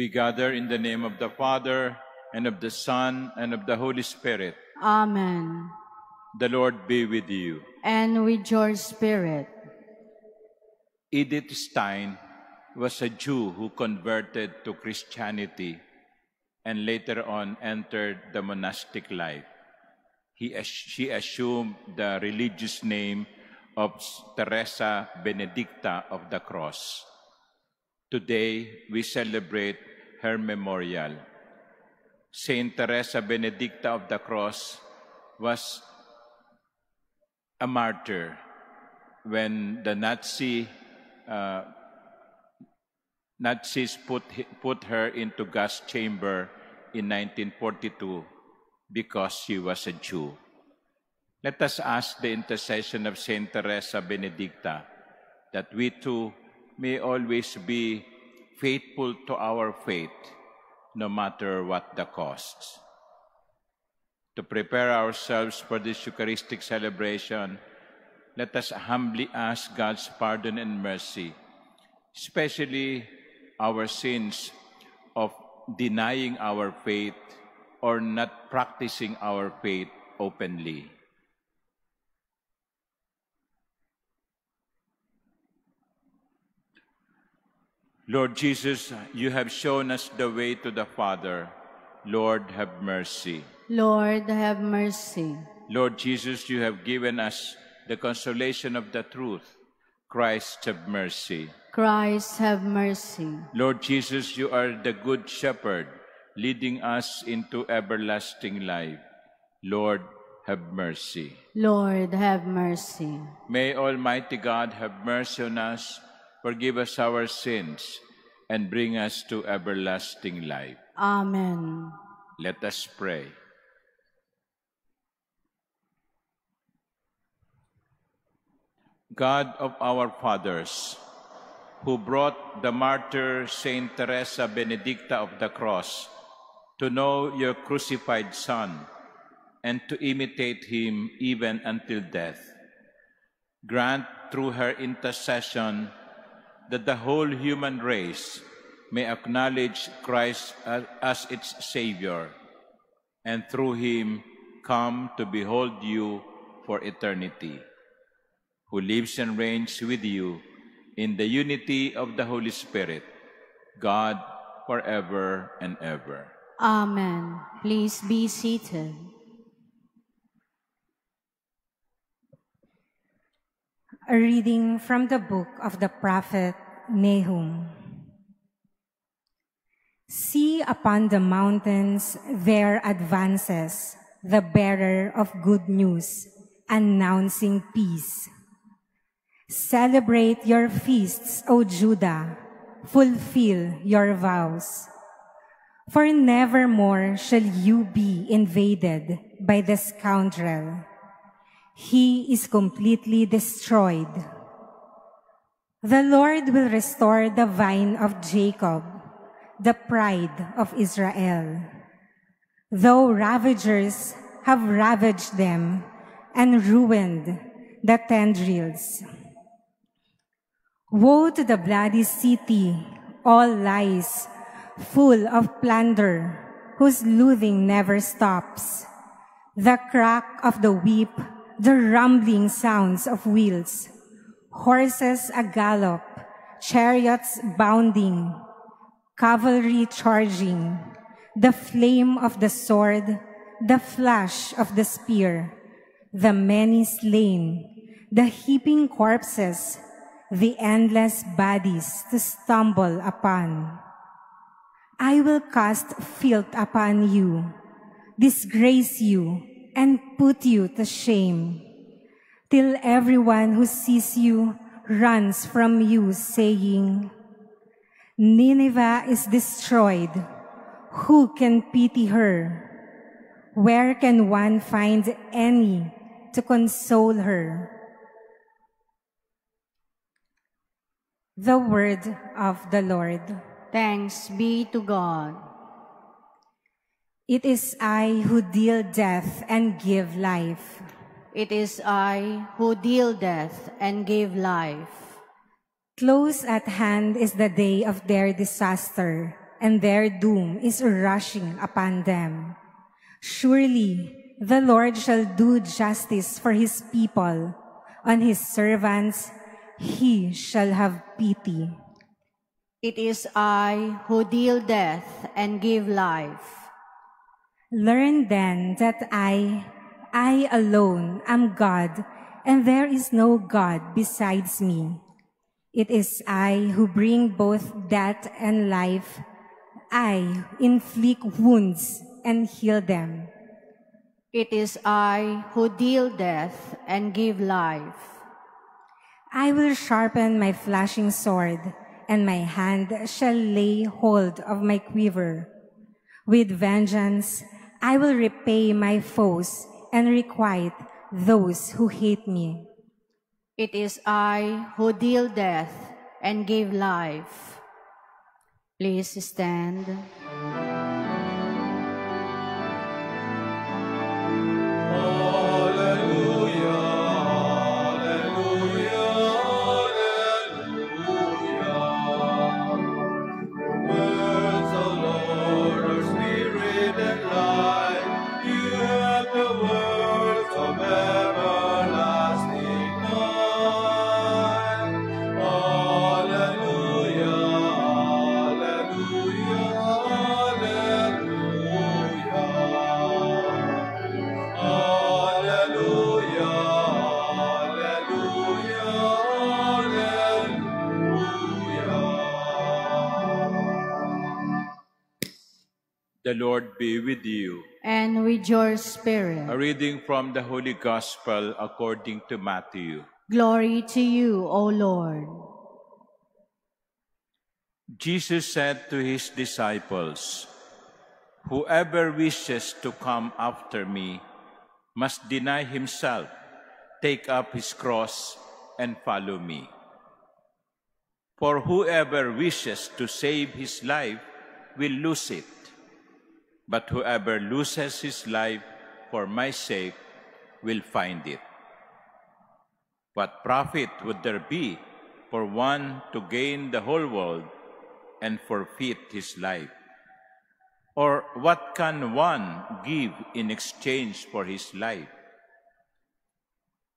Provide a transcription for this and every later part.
We gather in the name of the Father, and of the Son, and of the Holy Spirit. Amen. The Lord be with you. And with your spirit. Edith Stein was a Jew who converted to Christianity and later on entered the monastic life. She assumed the religious name of Teresa Benedicta of the Cross. Today, we celebrate her memorial. Saint Teresa Benedicta of the Cross was a martyr when the Nazis put her into gas chamber in 1942 because she was a Jew. Let us ask the intercession of Saint Teresa Benedicta that we too may always be faithful to our faith, no matter what the costs. To prepare ourselves for this Eucharistic celebration, let us humbly ask God's pardon and mercy, especially our sins of denying our faith or not practicing our faith openly. Lord Jesus, you have shown us the way to the Father. Lord, have mercy. Lord, have mercy. Lord Jesus, you have given us the consolation of the truth. Christ, have mercy. Christ, have mercy. Lord Jesus, you are the good shepherd, leading us into everlasting life. Lord, have mercy. Lord, have mercy. May Almighty God have mercy on us, forgive us our sins, and bring us to everlasting life. Amen. Let us pray. God of our fathers, who brought the martyr Saint Teresa Benedicta of the Cross to know your crucified Son and to imitate him even until death, grant through her intercession that the whole human race may acknowledge Christ as its Savior, and through him come to behold you for eternity, who lives and reigns with you in the unity of the Holy Spirit, God, forever and ever. Amen. Please be seated. A reading from the book of the prophet Nahum. See upon the mountains there advances the bearer of good news, announcing peace. Celebrate your feasts, O Judah, fulfill your vows. For nevermore shall you be invaded by the scoundrel. He is completely destroyed. The Lord will restore the vine of Jacob, the pride of Israel. Though ravagers have ravaged them and ruined the tendrils. Woe to the bloody city, all lies, full of plunder, whose looting never stops. The crack of the whip, the rumbling sounds of wheels, horses a-gallop, chariots bounding, cavalry charging, the flame of the sword, the flash of the spear, the many slain, the heaping corpses, the endless bodies to stumble upon. I will cast filth upon you, disgrace you, and put you to shame, till everyone who sees you runs from you, saying, Nineveh is destroyed. Who can pity her? Where can one find any to console her? The word of the Lord. Thanks be to God. It is I who deal death and give life. It is I who deal death and give life. Close at hand is the day of their disaster, and their doom is rushing upon them. Surely the Lord shall do justice for his people. On his servants he shall have pity. It is I who deal death and give life. Learn then that I alone am God, and there is no God besides me. It is I who bring both death and life. I inflict wounds and heal them. It is I who deal death and give life. I will sharpen my flashing sword, and my hand shall lay hold of my quiver. With vengeance I will repay my foes and requite those who hate me. It is I who deal death and give life. Please stand. The Lord be with you. And with your spirit. A reading from the Holy Gospel according to Matthew. Glory to you, O Lord. Jesus said to his disciples, "Whoever wishes to come after me must deny himself, take up his cross, and follow me. For whoever wishes to save his life will lose it. But whoever loses his life for my sake will find it. What profit would there be for one to gain the whole world and forfeit his life? Or what can one give in exchange for his life?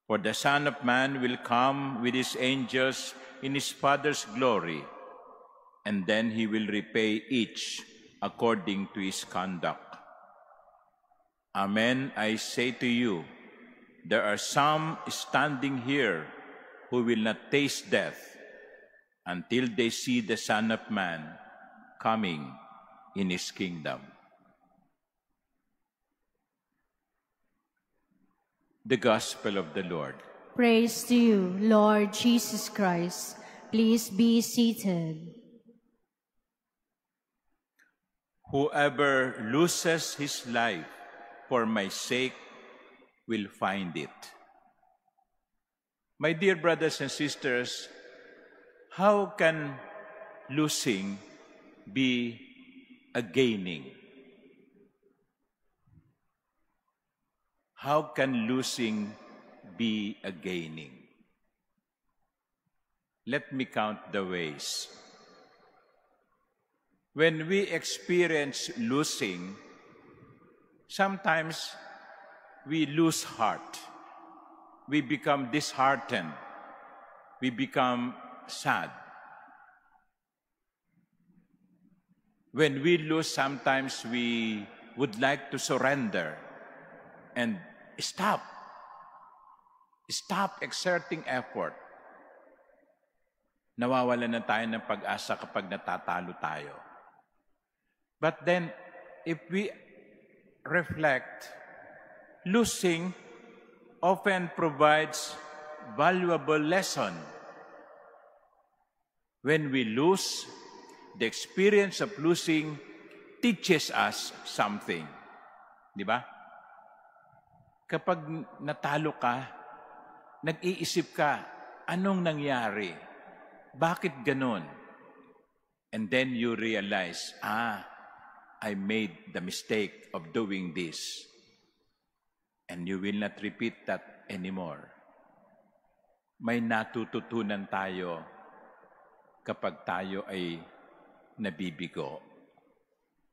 For the Son of Man will come with his angels in his Father's glory, and then he will repay each according to his conduct. Amen, I say to you, there are some standing here who will not taste death until they see the Son of Man coming in his kingdom." The Gospel of the Lord. Praise to you, Lord Jesus Christ. Please be seated. Whoever loses his life for my sake will find it. My dear brothers and sisters, how can losing be a gaining? How can losing be a gaining? Let me count the ways. When we experience losing, sometimes we lose heart. We become disheartened. We become sad. When we lose, sometimes we would like to surrender and stop. Stop exerting effort. Nawawalan na tayo ng pag-asa kapag natatalo tayo. But then, if we reflect, losing often provides valuable lesson. When we lose, the experience of losing teaches us something. Di ba? Kapag natalo ka, nag-iisip ka, anong nangyari? Bakit ganun? And then you realize, I made the mistake of doing this, and you will not repeat that anymore. May natututunan tayo kapag tayo ay nabibigo.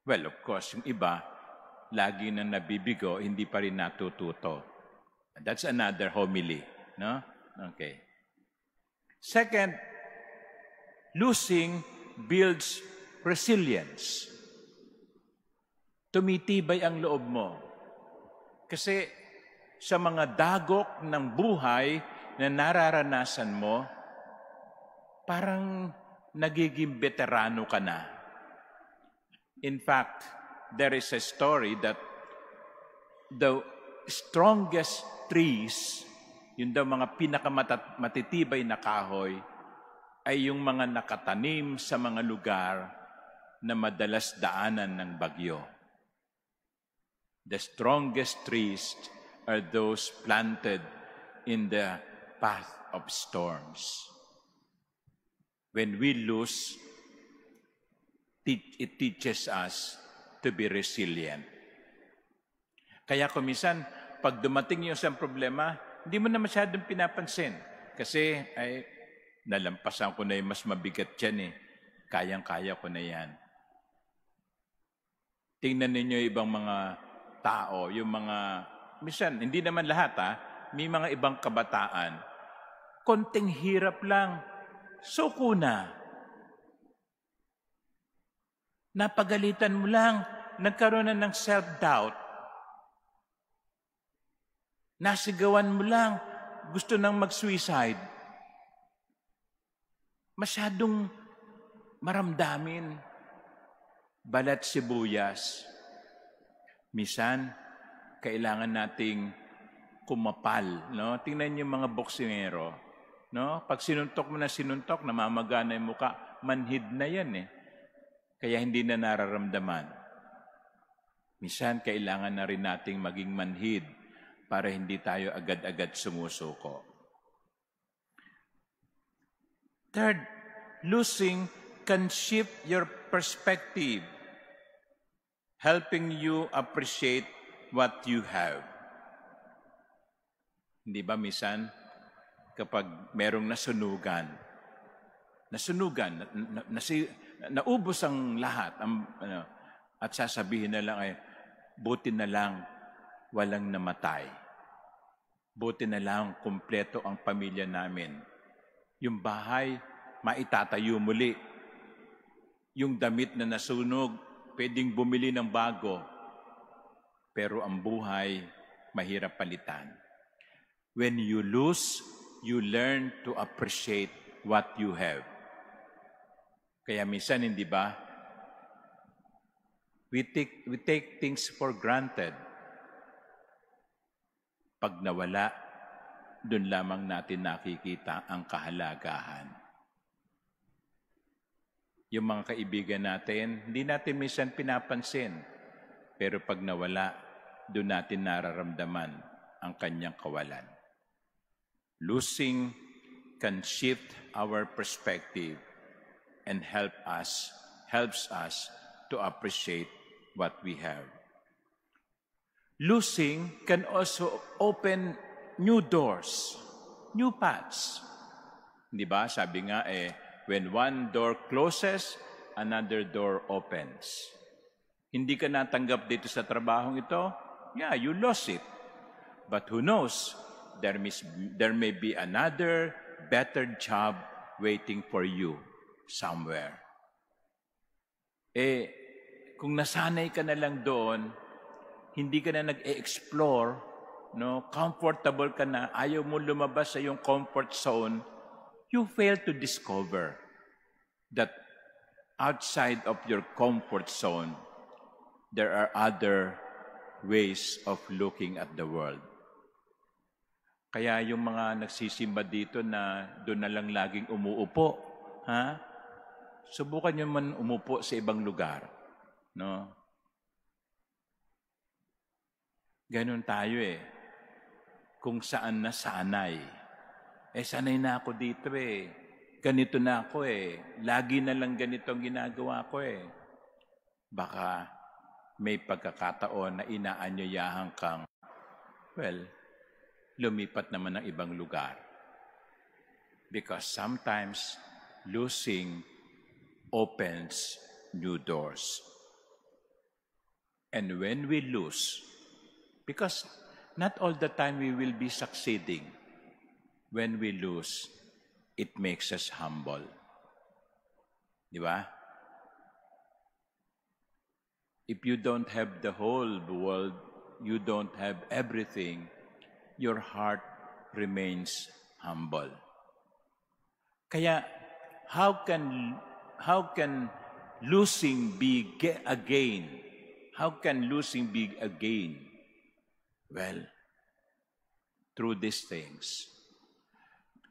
Well, of course, yung iba, lagi na nabibigo, hindi pa rin natututo. That's another homily. No? Okay. Second, losing builds resilience. Tumitibay ang loob mo. Kasi sa mga dagok ng buhay na nararanasan mo, parang nagiging veterano ka na. In fact, there is a story that the strongest trees, yun daw mga pinakamatitibay na kahoy, ay yung mga nakatanim sa mga lugar na madalas daanan ng bagyo. The strongest trees are those planted in the path of storms. When we lose, it teaches us to be resilient. Kaya kung minsan, pag dumating yung isang problema, hindi mo na masyadong pinapansin. Kasi, ay, nalampasan ko na yung mas mabigat dyan eh. Kayang-kaya ko na yan. Tingnan ninyo ibang mga tao, yung mga, minsan, hindi naman lahat ha, may mga ibang kabataan. Konting hirap lang. Suko na. Napagalitan mo lang, nagkaroon na ng self-doubt. Nasigawan mo lang, gusto nang mag-suicide. Masyadong maramdamin, balat sibuyas. Minsan, kailangan nating kumapal. No? Tingnan niyo mga boksingero. No? Pag sinuntok mo na sinuntok, namamaga na yung muka, manhid na yan eh. Kaya hindi na nararamdaman. Minsan, kailangan na rin nating maging manhid para hindi tayo agad-agad sumusuko. Third, losing can shift your perspective, helping you appreciate what you have. Hindi ba, minsan? Kapag merong nasunugan, naubos ang lahat, at sasabihin na lang ay, buti na lang walang namatay. Buti na lang kumpleto ang pamilya namin. Yung bahay, maitatayo muli. Yung damit na nasunog, pwedeng bumili ng bago. Pero ang buhay, mahirap palitan. When you lose, you learn to appreciate what you have. Kaya minsan, hindi ba? We take things for granted. Pag nawala, dun lamang natin nakikita ang kahalagahan. Yung mga kaibigan natin, hindi natin minsan pinapansin. Pero pag nawala, dun natin nararamdaman ang kanyang kawalan. Losing can shift our perspective and helps us to appreciate what we have. Losing can also open new doors, new paths. Di ba? Sabi nga eh, when one door closes, another door opens. Hindi ka natanggap dito sa trabahong ito? Yeah, you lost it. But who knows? There may be another, better job waiting for you somewhere. Eh, kung nasanay ka na lang doon, hindi ka na nag-e-explore, no? Comfortable ka na, ayaw mo lumabas sa iyong comfort zone, you fail to discover that outside of your comfort zone, there are other ways of looking at the world. Kaya yung mga nagsisimba dito na doon na lang laging umuupo, ha? Subukan nyo man umupo sa ibang lugar, no? Ganun tayo eh. Kung saan na sanay. Eh sanay na ako dito eh. Ganito na ako eh. Lagi na lang ganito ang ginagawa ko eh. Baka may pagkakataon na inaanyayahan kang, well, lumipat naman ng ibang lugar. Because sometimes losing opens new doors. And when we lose, because not all the time we will be succeeding, when we lose, it makes us humble. Di ba? If you don't have the whole world, you don't have everything, your heart remains humble. Kaya, how can losing be a gain? How can losing be a gain? Well, through these things.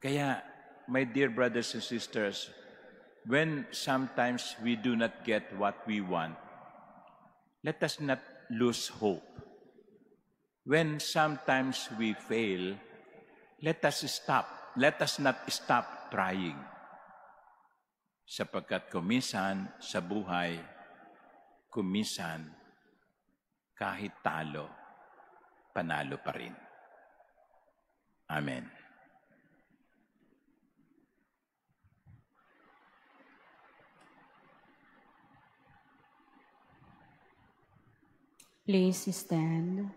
Kaya, my dear brothers and sisters, when sometimes we do not get what we want, let us not lose hope. When sometimes we fail, let us stop. Let us not stop trying. Sapagkat kuminsan sa buhay, kuminsan kahit talo, panalo pa rin. Amen. Please stand.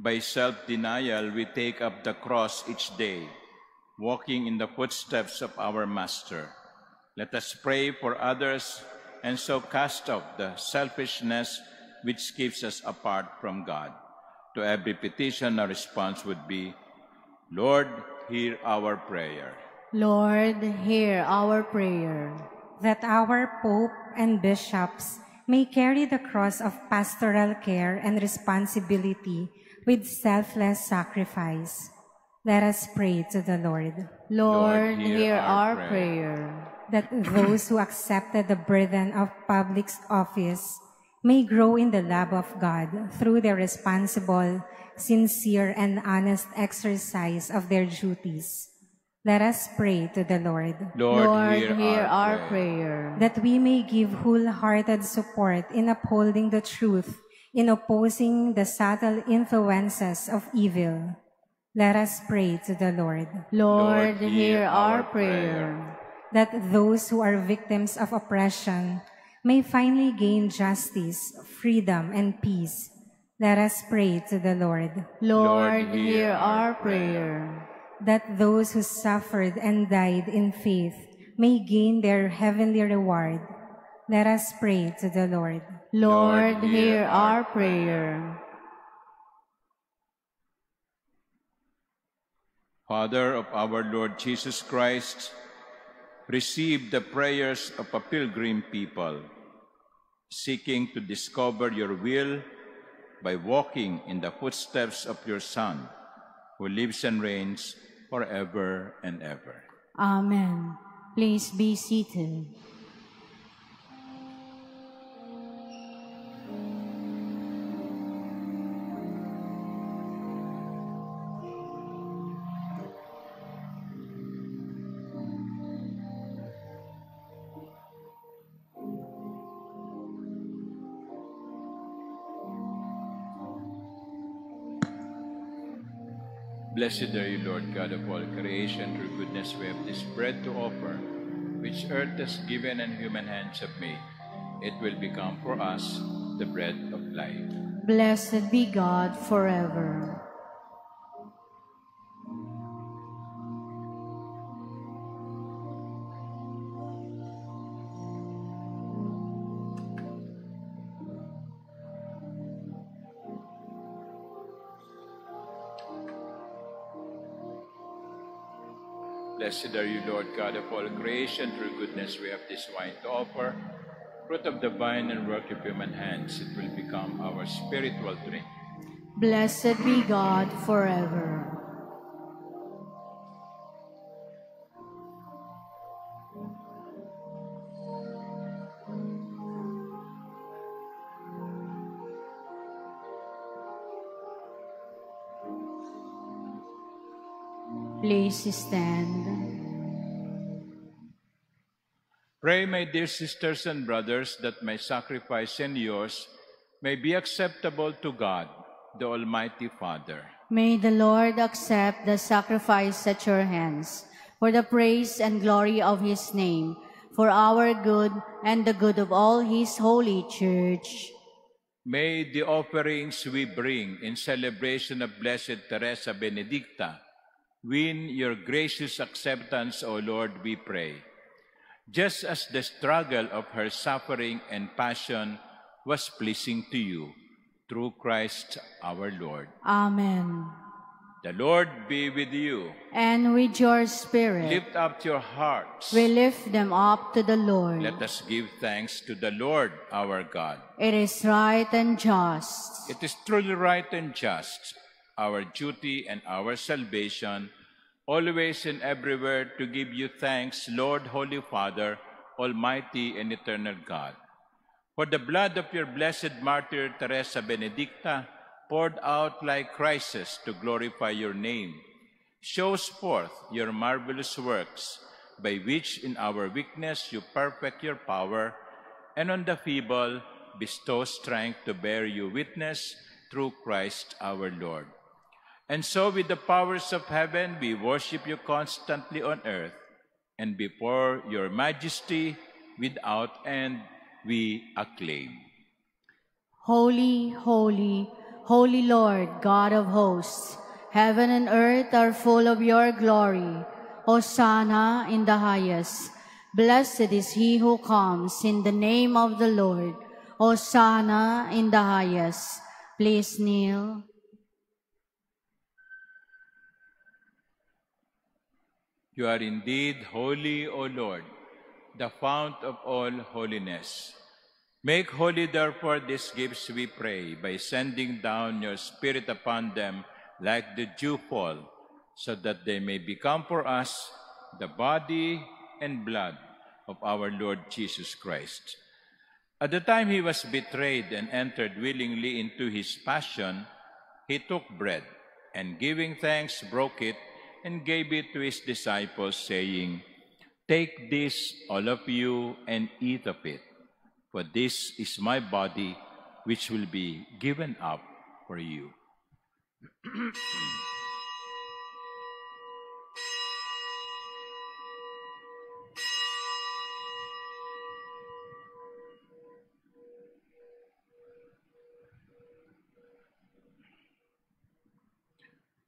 By self-denial, we take up the cross each day, walking in the footsteps of our Master. Let us pray for others and so cast off the selfishness which keeps us apart from God. To every petition, our response would be, Lord, hear our prayer. Lord, hear our prayer. That our Pope and bishops may carry the cross of pastoral care and responsibility with selfless sacrifice. Let us pray to the Lord. Lord, hear our prayer. That those who accepted the burden of public office may grow in the love of God through their responsible, sincere, and honest exercise of their duties. Let us pray to the Lord. Lord, hear our prayer. That we may give wholehearted support in upholding the truth, in opposing the subtle influences of evil. Let us pray to the Lord. Lord, hear our prayer. That those who are victims of oppression may finally gain justice, freedom, and peace. Let us pray to the Lord. Lord, hear our prayer. That those who suffered and died in faith may gain their heavenly reward. Let us pray to the Lord. Lord, hear our prayer. Father of our Lord Jesus Christ, receive the prayers of a pilgrim people, seeking to discover your will by walking in the footsteps of your Son, who lives and reigns forever and ever. Amen. Please be seated. Blessed are you, Lord God of all creation. Through goodness we have this bread to offer, which earth has given and human hands have made. It will become for us the bread of life. Blessed be God forever. Blessed are you, Lord God of all creation. Through goodness we have this wine to offer, fruit of the vine and work of human hands. It will become our spiritual drink. Blessed be God forever. Please stand. Pray, my dear sisters and brothers, that my sacrifice and yours may be acceptable to God, the Almighty Father. May the Lord accept the sacrifice at your hands for the praise and glory of His name, for our good and the good of all His Holy Church. May the offerings we bring in celebration of Blessed Teresa Benedicta win your gracious acceptance, O Lord, we pray. Just as the struggle of her suffering and passion was pleasing to you, through Christ our Lord. Amen. The Lord be with you. And with your spirit. Lift up your hearts. We lift them up to the Lord. Let us give thanks to the Lord our God. It is right and just. It is truly right and just, our duty and our salvation, always and everywhere to give you thanks, Lord, Holy Father, Almighty and Eternal God. For the blood of your blessed martyr, Teresa Benedicta, poured out like Christ's to glorify your name, shows forth your marvelous works, by which in our weakness you perfect your power, and on the feeble bestow strength to bear you witness through Christ our Lord. And so with the powers of heaven we worship you constantly on earth, and before your majesty without end we acclaim. Holy, holy, holy Lord, God of hosts, heaven and earth are full of your glory. Hosanna in the highest. Blessed is he who comes in the name of the Lord. Hosanna in the highest. Please kneel. You are indeed holy, O Lord, the fount of all holiness. Make holy, therefore, these gifts, we pray, by sending down your Spirit upon them like the dewfall, so that they may become for us the body and blood of our Lord Jesus Christ. At the time he was betrayed and entered willingly into his passion, he took bread, and giving thanks, broke it, and gave it to his disciples, saying, "Take this, all of you, and eat of it. For this is my body, which will be given up for you."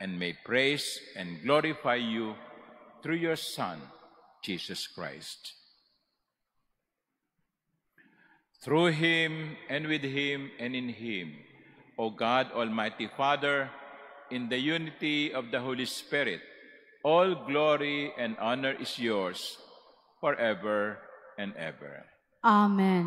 and may praise and glorify you through your Son, Jesus Christ. Through him, and with him, and in him, O God, Almighty Father, in the unity of the Holy Spirit, all glory and honor is yours forever and ever. Amen.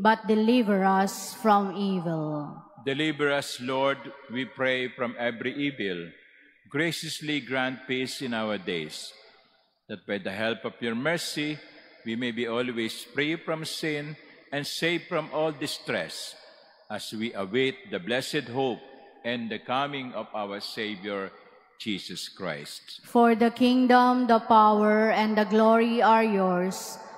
but deliver us from evil. Deliver us, Lord, we pray, from every evil. Graciously grant peace in our days, that by the help of your mercy, we may be always free from sin and safe from all distress, as we await the blessed hope and the coming of our Savior, Jesus Christ. For the kingdom, the power, and the glory are yours,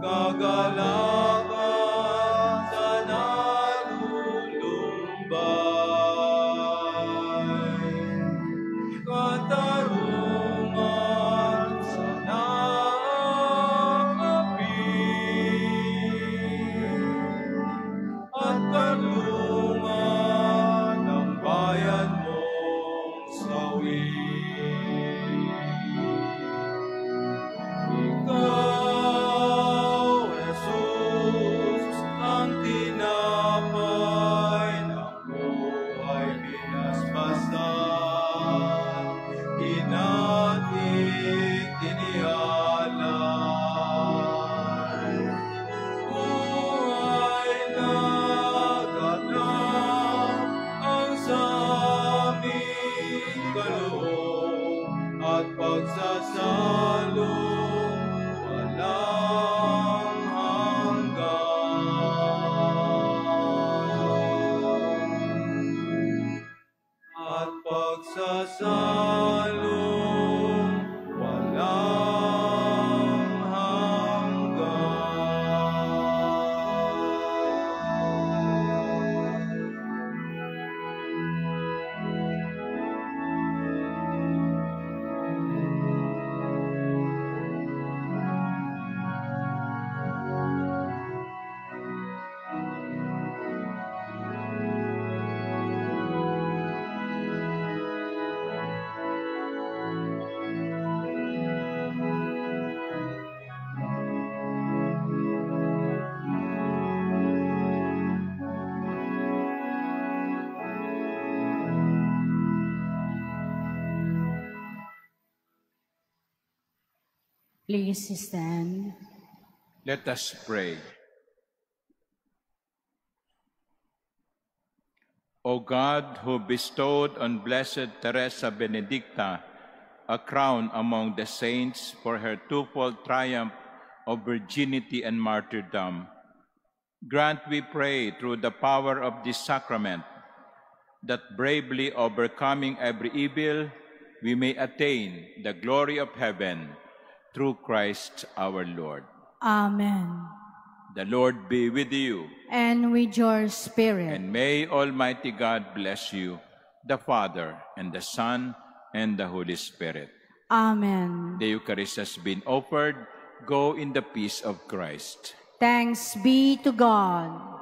kagalakan sa nalulumbay, katarungan sa naapi, at kalungan ng bayan mong sawi. Please stand. Let us pray. O God, who bestowed on Blessed Teresa Benedicta a crown among the saints for her twofold triumph of virginity and martyrdom, grant, we pray, through the power of this sacrament, that bravely overcoming every evil, we may attain the glory of heaven. Through Christ our Lord. Amen. The Lord be with you. And with your spirit. And may Almighty God bless you, the Father, and the Son, and the Holy Spirit. Amen. The Eucharist has been offered. Go in the peace of Christ. Thanks be to God.